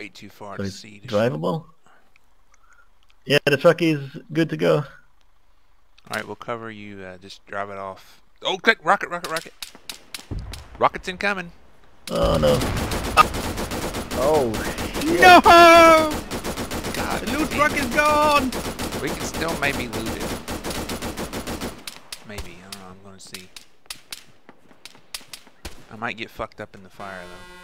way too far so to see. Drivable? Yeah, the truck is good to go. All right, we'll cover you. Just drive it off. Oh, click! Rocket, rocket, rocket! Rocket's incoming. Oh no! Oh shit. No! God, the loot truck is gone. We can still maybe loot it. Maybe. I don't know. I'm gonna see. I might get fucked up in the fire though.